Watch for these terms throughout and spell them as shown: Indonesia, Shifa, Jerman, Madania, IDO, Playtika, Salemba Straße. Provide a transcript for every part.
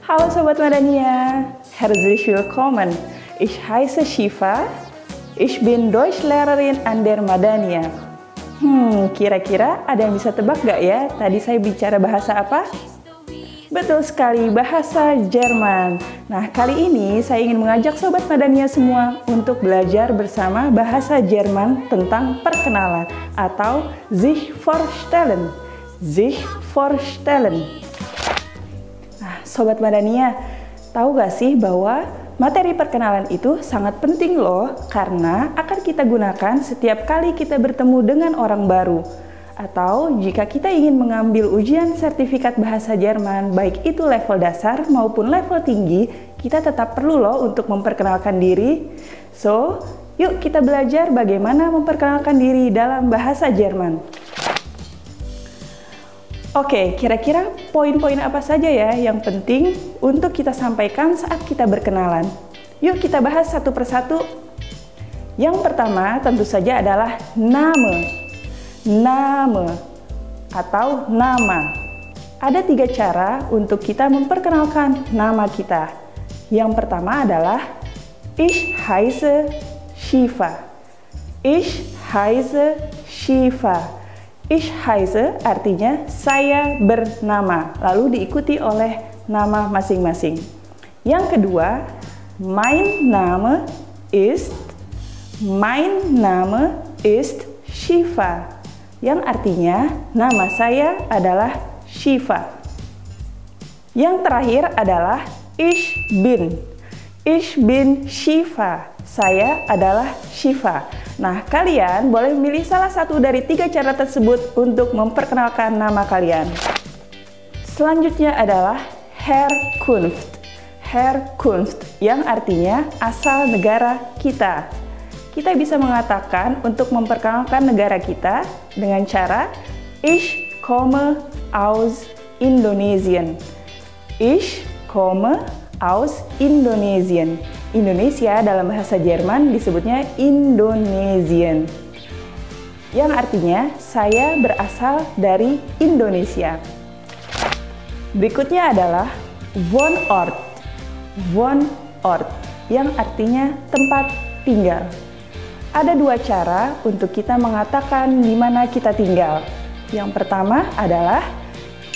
Hallo Sobat Madania, herzlich willkommen. Ich heiße Shifa, ich bin Deutschlehrerin an der Madania. Kira-kira ada yang bisa tebak gak ya? Tadi saya bicara bahasa apa? Betul sekali, bahasa Jerman. Nah, kali ini saya ingin mengajak Sobat Madania semua untuk belajar bersama bahasa Jerman tentang perkenalan atau sich vorstellen. Sich vorstellen. Nah, Sobat Madania, tahu gak sih bahwa materi perkenalan itu sangat penting loh, karena akan kita gunakan setiap kali kita bertemu dengan orang baru. Atau jika kita ingin mengambil ujian sertifikat bahasa Jerman, baik itu level dasar maupun level tinggi, kita tetap perlu loh untuk memperkenalkan diri. So, yuk kita belajar bagaimana memperkenalkan diri dalam bahasa Jerman. Oke, kira-kira poin-poin apa saja ya yang penting untuk kita sampaikan saat kita berkenalan? Yuk kita bahas satu persatu. Yang pertama tentu saja adalah Name. Name atau nama. Ada tiga cara untuk kita memperkenalkan nama kita. Yang pertama adalah Ich heiße Shifa. Ich heiße Shifa. Ich heiße artinya saya bernama, lalu diikuti oleh nama masing-masing. Yang kedua, Mein Name ist Shifa, yang artinya nama saya adalah Shifa. Yang terakhir adalah Ich bin. Ich bin Shifa. Saya adalah Shifa. Nah, kalian boleh memilih salah satu dari tiga cara tersebut untuk memperkenalkan nama kalian. Selanjutnya adalah Herkunft. Herkunft, yang artinya asal negara kita. Kita bisa mengatakan untuk memperkenalkan negara kita dengan cara Ich komme aus Indonesien. Ich komme aus Indonesien. Indonesia dalam bahasa Jerman disebutnya Indonesien, yang artinya saya berasal dari Indonesia. Berikutnya adalah Wohnort. Wohnort, yang artinya tempat tinggal. Ada dua cara untuk kita mengatakan di mana kita tinggal. Yang pertama adalah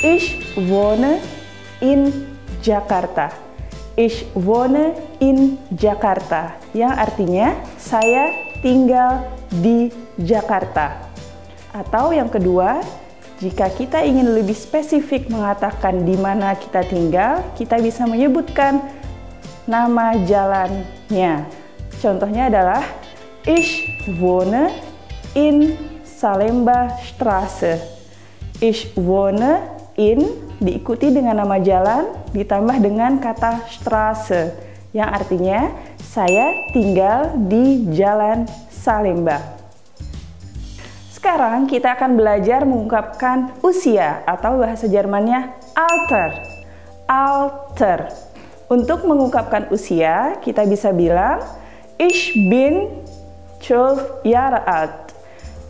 Ich wohne in Jakarta. Ich wohne in Jakarta, yang artinya saya tinggal di Jakarta. Atau yang kedua, jika kita ingin lebih spesifik mengatakan di mana kita tinggal, kita bisa menyebutkan nama jalannya. Contohnya adalah Ich wohne in Salemba Straße. Ich wohne in diikuti dengan nama jalan ditambah dengan kata Straße, yang artinya saya tinggal di Jalan Salemba. Sekarang kita akan belajar mengungkapkan usia atau bahasa Jermannya Alter. Alter. Untuk mengungkapkan usia, kita bisa bilang Ich bin 12 Jahre alt.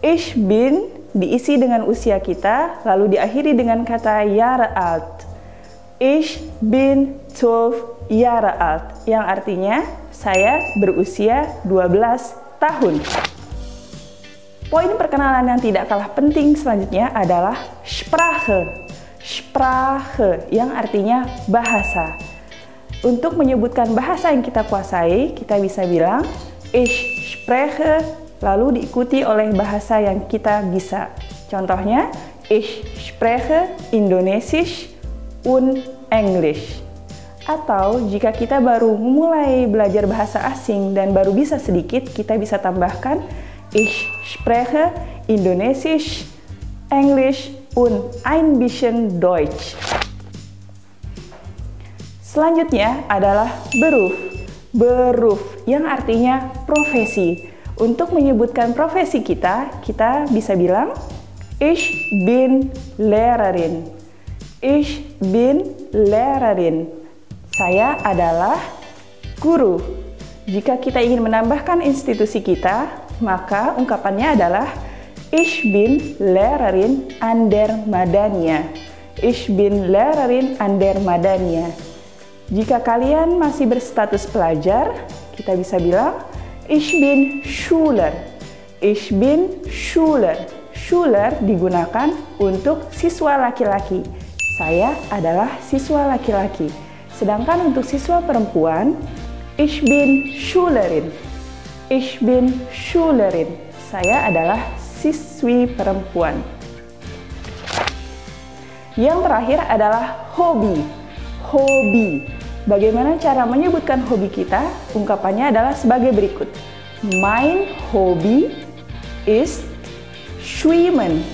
Ich bin diisi dengan usia kita, lalu diakhiri dengan kata Jahre alt. Ich bin 12 Jahre alt, yang artinya saya berusia 12 tahun. Poin perkenalan yang tidak kalah penting selanjutnya adalah Sprache. Sprache, yang artinya bahasa. Untuk menyebutkan bahasa yang kita kuasai, kita bisa bilang Ich spreche, lalu diikuti oleh bahasa yang kita bisa. Contohnya, Ich spreche Indonesisch und Englisch. Atau jika kita baru mulai belajar bahasa asing dan baru bisa sedikit, kita bisa tambahkan Ich spreche Indonesisch, Englisch und ein bisschen Deutsch. Selanjutnya adalah Beruf. Beruf, yang artinya profesi. Untuk menyebutkan profesi kita, kita bisa bilang Ich bin Lehrerin. Ich bin Lehrerin. Saya adalah guru. Jika kita ingin menambahkan institusi kita, maka ungkapannya adalah Ich bin Lehrerin an der Madania. Ich bin Lehrerin an der Madania. Jika kalian masih berstatus pelajar, kita bisa bilang Ich bin Schüler. Ich bin Schüler. Schüler digunakan untuk siswa laki-laki. Saya adalah siswa laki-laki. Sedangkan untuk siswa perempuan, Ich bin Schülerin. Ich bin Schülerin. Saya adalah siswi perempuan. Yang terakhir adalah hobi. Hobi. Bagaimana cara menyebutkan hobi kita? Ungkapannya adalah sebagai berikut. Mein Hobby ist Schwimmen.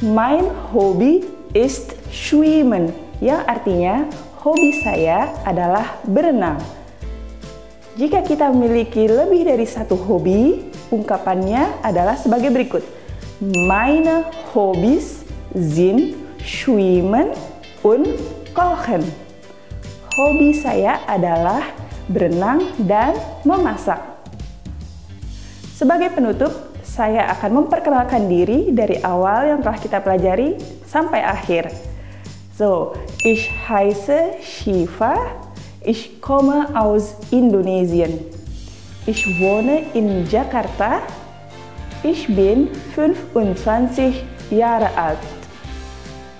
Mein Hobby ist Schwimmen. Yang artinya, hobi saya adalah berenang. Jika kita memiliki lebih dari satu hobi, ungkapannya adalah sebagai berikut. Meine Hobbys sind Schwimmen und Kochen. Hobi saya adalah berenang dan memasak. Sebagai penutup, saya akan memperkenalkan diri dari awal yang telah kita pelajari sampai akhir. So, ich heiße Shifa. Ich komme aus Indonesien. Ich wohne in Jakarta. Ich bin 25 Jahre alt.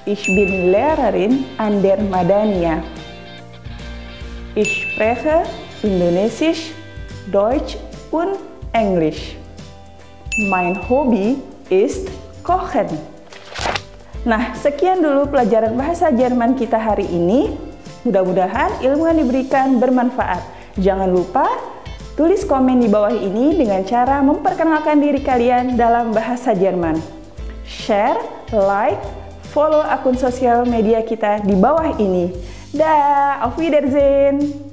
Ich bin Lehrerin an der Madania. Ich spreche Indonesisch, Deutsch und Englisch. Mein Hobby ist Kochen. Nah, sekian dulu pelajaran bahasa Jerman kita hari ini. Mudah-mudahan ilmu yang diberikan bermanfaat. Jangan lupa tulis komen di bawah ini dengan cara memperkenalkan diri kalian dalam bahasa Jerman. Share, like, follow akun sosial media kita di bawah ini. Dah, auf Wiedersehen!